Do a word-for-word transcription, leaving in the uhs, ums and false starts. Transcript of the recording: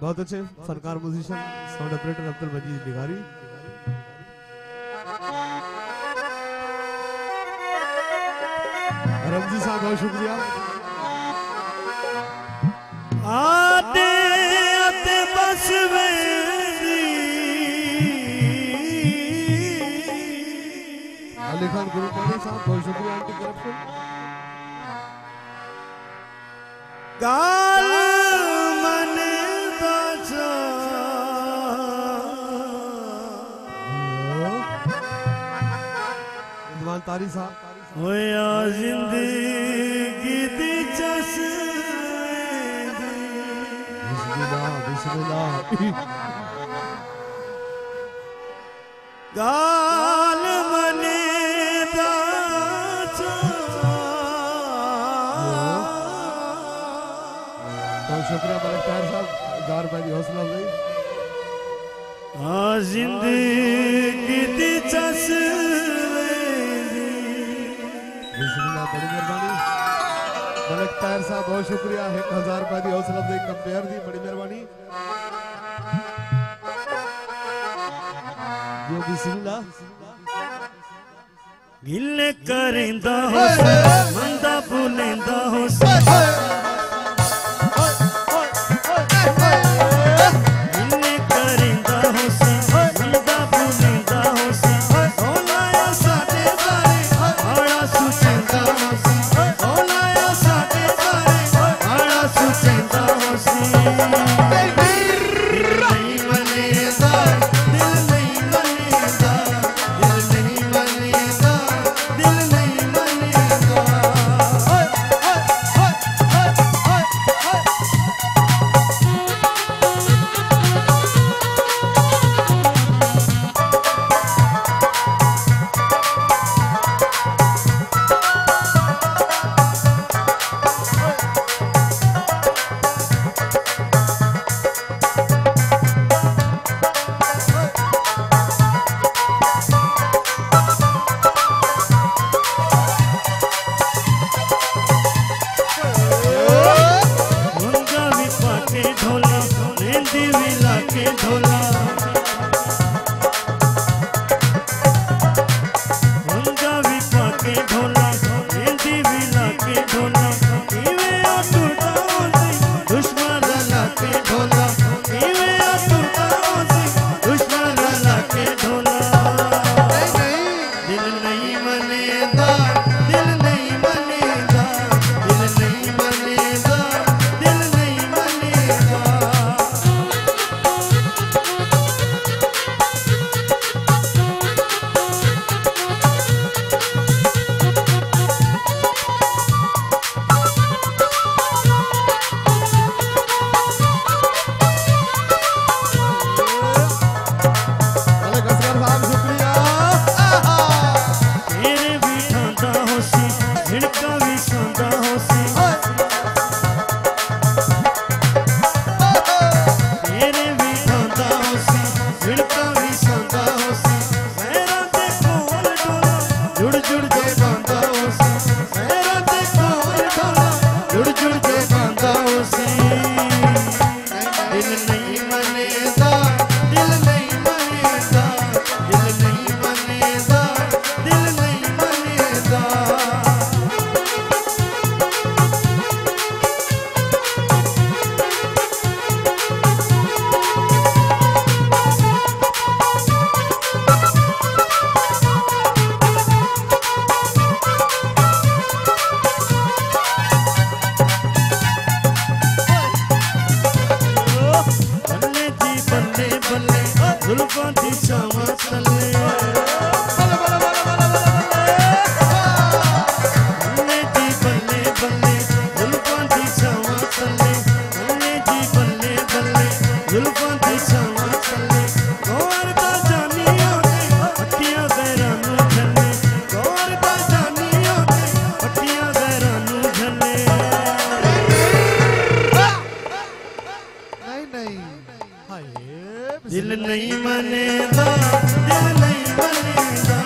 बहुत अच्छे फनकार म्यूजिशियन साउंड ऑपरेटर अब्दुल बजी बिहारी। रमजी साहब बहुत शुक्रिया। आते आते बस अली खान गुरु साहब बहुत शुक्रिया। एंटी करप्शन गाल मन बचा इदवान तारी साहब वो यार जिंदगी दी चस बिस्मिल्लाह बिस्मिल्लाह गाल मन शुक्रिया बलकार साहब गार भाई हौसला भाई। हाँ जिंदगी दी चस बिस्मिल्लाह बड़ी मेहरबानी बलकार साहब बहुत शुक्रिया। एक हजार रुपये दी हौसला भाई कंपेयर दी बड़ी मेहरबानी। जो बिस्मिल्लाह गिल करेंदा हो मंदा बुलेंदा हो दिल नहीं मनेगा दिल नहीं मनेगा